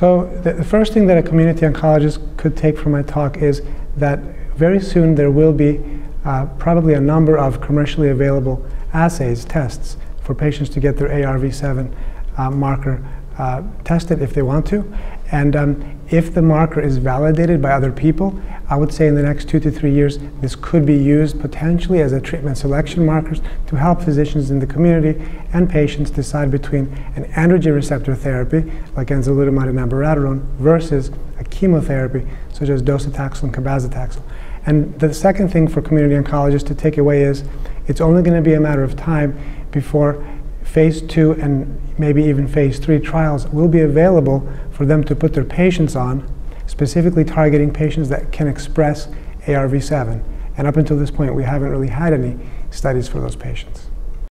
So the first thing that a community oncologist could take from my talk is that very soon there will be probably a number of commercially available assays, tests, for patients to get their AR-V7 marker tested if they want to. And if the marker is validated by other people, I would say in the next 2 to 3 years, this could be used potentially as a treatment selection marker to help physicians in the community and patients decide between an androgen receptor therapy, like enzalutamide and abiraterone, versus a chemotherapy, such as docetaxel and cabazitaxel. And the second thing for community oncologists to take away is it's only going to be a matter of time before phase 2 and maybe even phase 3 trials will be available for them to put their patients on, specifically targeting patients that can express AR-V7. And up until this point, we haven't really had any studies for those patients.